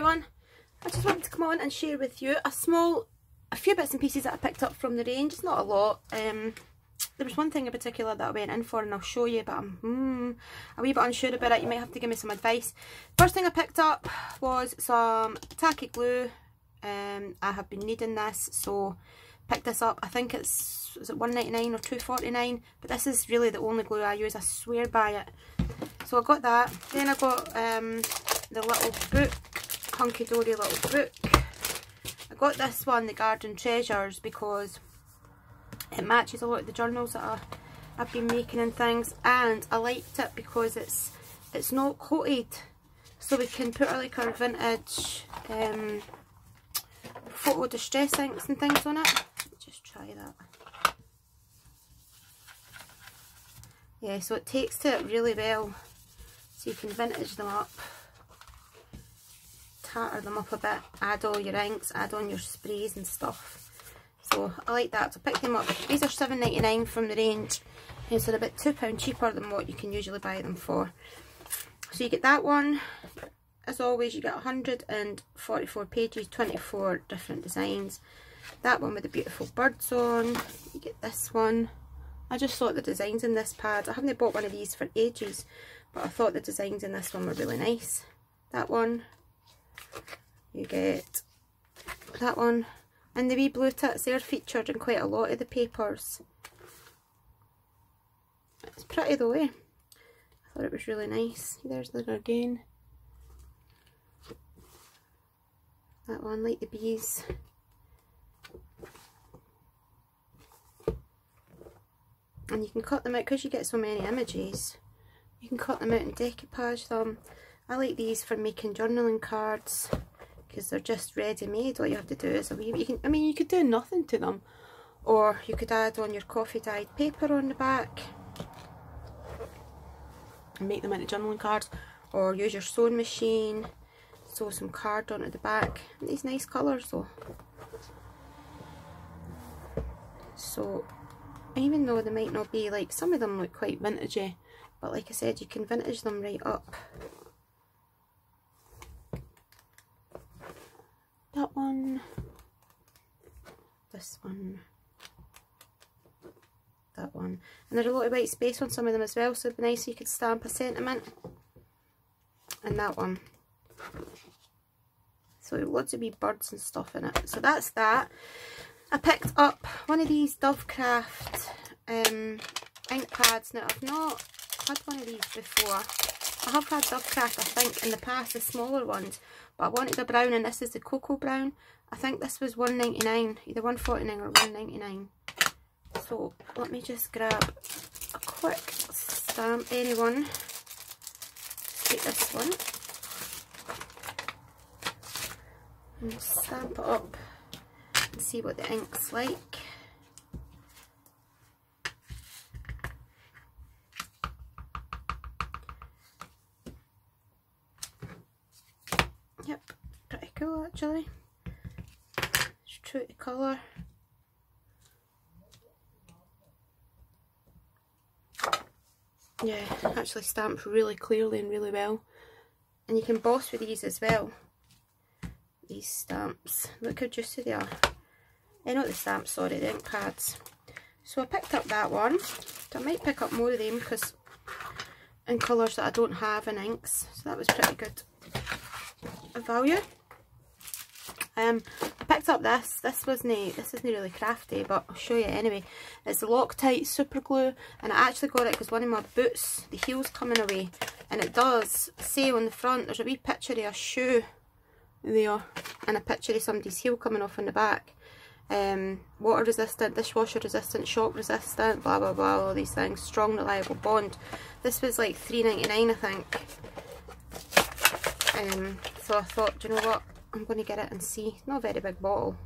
Everyone, I just wanted to come on and share with you a few bits and pieces that I picked up from the range. It's not a lot. There was one thing in particular that I went in for, and I'll show you, but I'm a wee bit unsure about it. You might have to give me some advice. First thing I picked up was some tacky glue. I have been needing this, so picked this up. I think it's, is it $1.99 or $2.49, but this is really the only glue I use. I swear by it. So I got that. Then I got the little book, hunky-dory little book. I got this one, The Garden Treasures, because it matches a lot of the journals that I've been making and things, and I liked it because it's not coated, so we can put like our vintage photo distress inks and things on it. Let's just try that. Yeah, so it takes to it really well, so you can vintage them up, tatter them up a bit, add all your inks, add on your sprays and stuff. So I like that, so I picked them up. These are $7.99 from the range, and so they're about £2 cheaper than what you can usually buy them for. So you get that one. As always, you get 144 pages, 24 different designs. That one with the beautiful birds on. You get this one. I just thought the designs in this pad, I haven't bought one of these for ages, but I thought the designs in this one were really nice. That one. You get that one. And the wee blue tits, they're featured in quite a lot of the papers. It's pretty though, eh? I thought it was really nice. There's the again. That one, like the bees. And you can cut them out, because you get so many images, you can cut them out and decoupage them. I like these for making journaling cards, because they're just ready-made. All you have to do is you could do nothing to them, or you could add on your coffee-dyed paper on the back and make them into journaling cards, or use your sewing machine, sew some card onto the back. And these nice colours though. So even though they might not be, like, some of them look quite vintagey, but like I said, you can vintage them right up. That one, this one, that one. And there's a lot of white space on some of them as well, so it'd be nice if you could stamp a sentiment. And that one. So lots of wee birds and stuff in it. So that's that. I picked up one of these Dovecraft ink pads. Now, I've not had one of these before. I have had Dovecraft, I think, in the past, the smaller ones, but I wanted a brown, and this is the cocoa brown. I think this was $1.99, either $1.49 or $1.99. So let me just grab a quick stamp. Anyone? Take this one and stamp it up and see what the ink's like. Yep, pretty cool actually. It's true to colour. Yeah, actually stamps really clearly and really well. And you can emboss with these as well. These stamps. Look how juicy they are. Not the stamps, sorry, the ink pads. So I picked up that one. So I might pick up more of them, because in colours that I don't have in inks. So that was pretty good value. I picked up this. This isn't really crafty, but I'll show you anyway. It's the Loctite super glue, and I actually got it because one of my boots, the heel's coming away, and it does say on the front, there's a wee picture of a shoe there, and a picture of somebody's heel coming off on the back. Water resistant, dishwasher resistant, shock resistant, blah blah blah, all these things. Strong, reliable bond. This was like $3.99, I think. So I thought, do you know what, I'm going to get it and see. Not a very big bottle,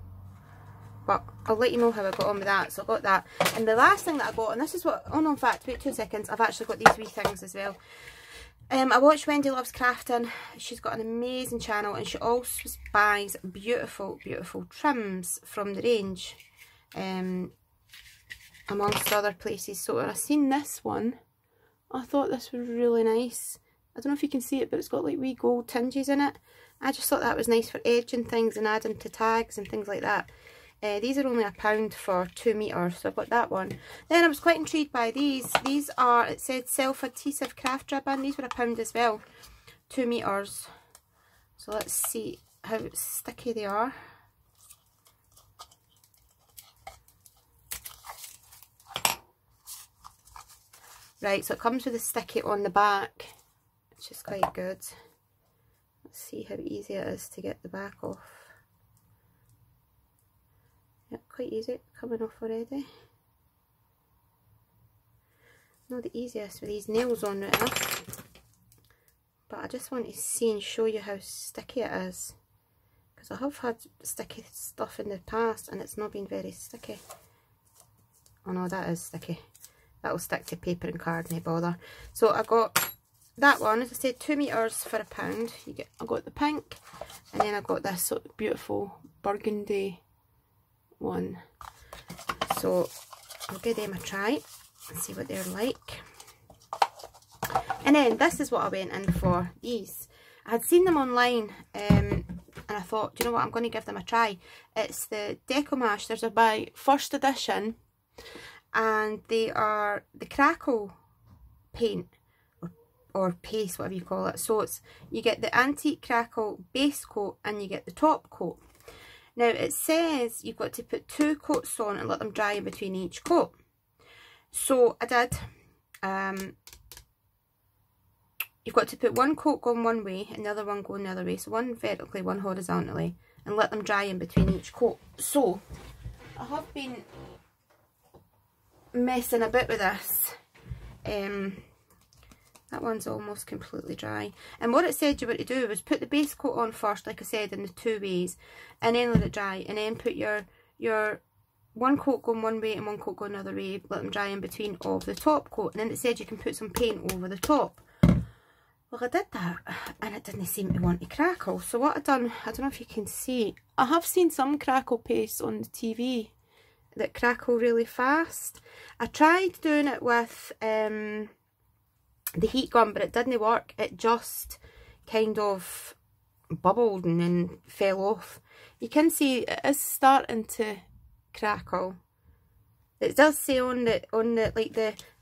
but I'll let you know how I got on with that. So I got that, and the last thing that I got, and this is what, oh no, in fact, wait 2 seconds, I've actually got these wee things as well. I watch Wendy Loves Crafting. She's got an amazing channel, and she also buys beautiful, beautiful trims from the range, amongst other places. So when I seen this one, I thought this was really nice. I don't know if you can see it, but it's got like wee gold tinges in it, I just thought that was nice for edging things and adding to tags and things like that. These are only £1 for 2 meters, so I got that one. Then I was quite intrigued by these. These are, it said self-adhesive craft ribbon. These were £1 as well, 2 meters. So let's see how sticky they are. Right, so it comes with a sticky on the back, which is quite good. Let's see how easy it is to get the back off. Yep, quite easy, coming off already. Not the easiest with these nails on right now, but I just want to see and show you how sticky it is, because I have had sticky stuff in the past and it's not been very sticky. Oh no, that is sticky. That'll stick to paper and card, no bother. So I got that one, as I said, 2 meters for £1. I got the pink, and then I got this sort of beautiful burgundy one. So I'll give them a try and see what they're like. And then this is what I went in for, these. I had seen them online, and I thought, do you know what, I'm going to give them a try. It's the Deco Mash. There's a by First Edition, and they are the crackle paint or paste, whatever you call it. So it's, you get the antique crackle base coat and you get the top coat. Now it says you've got to put 2 coats on and let them dry in between each coat. So I did. You've got to put 1 coat going one way and the other one going the other way, so 1 vertically, 1 horizontally, and let them dry in between each coat. So I have been messing a bit with this. That one's almost completely dry, and what it said you were to do was put the base coat on first, like I said, in the 2 ways, and then let it dry, and then put your 1 coat going one way and 1 coat going another way, let them dry in between of the top coat, and then it said you can put some paint over the top. Well, I did that and it didn't seem to want to crackle. So what I've done, I don't know if you can see, I have seen some crackle paste on the TV that crackle really fast. I tried doing it with the heat gun, but it didn't work. It just kind of bubbled and then fell off. You can see it is starting to crackle. It does say on the like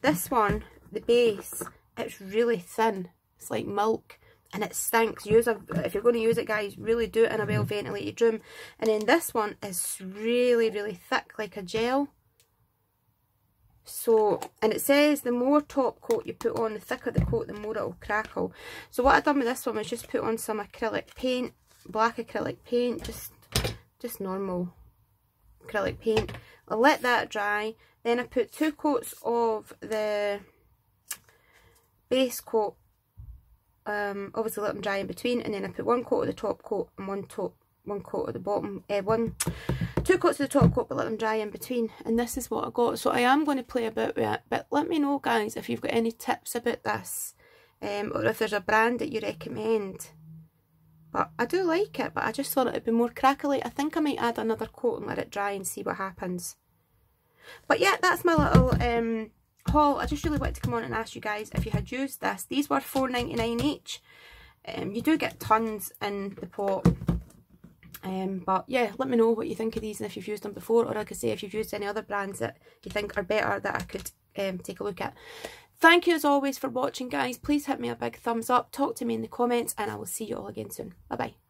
this one, the base, it's really thin, it's like milk, and it stinks. If you're going to use it, guys, really do it in a well ventilated room. And then this one is really, really thick, like a gel. So, and it says the more top coat you put on, the thicker the coat, the more it'll crackle. So what I've done with this one was just put on some acrylic paint, black acrylic paint, just normal acrylic paint. I let that dry, then I put 2 coats of the base coat, obviously let them dry in between, and then I put 1 coat of the top coat and 1 coat of the bottom, 2 coats of the top coat, but let them dry in between. And this is what I got. So I am going to play a bit with it, but let me know, guys, if you've got any tips about this, or if there's a brand that you recommend. But I do like it, but I just thought it'd be more crackly. I think I might add another coat and let it dry and see what happens. But yeah, that's my little haul. I just really wanted to come on and ask you guys if you had used this. These were £4.99 each. You do get tons in the pot, but yeah, let me know what you think of these and if you've used them before, or like I say, if you've used any other brands that you think are better that I could take a look at. Thank you as always for watching, guys. Please hit me a big thumbs up, talk to me in the comments, and I will see you all again soon. Bye bye.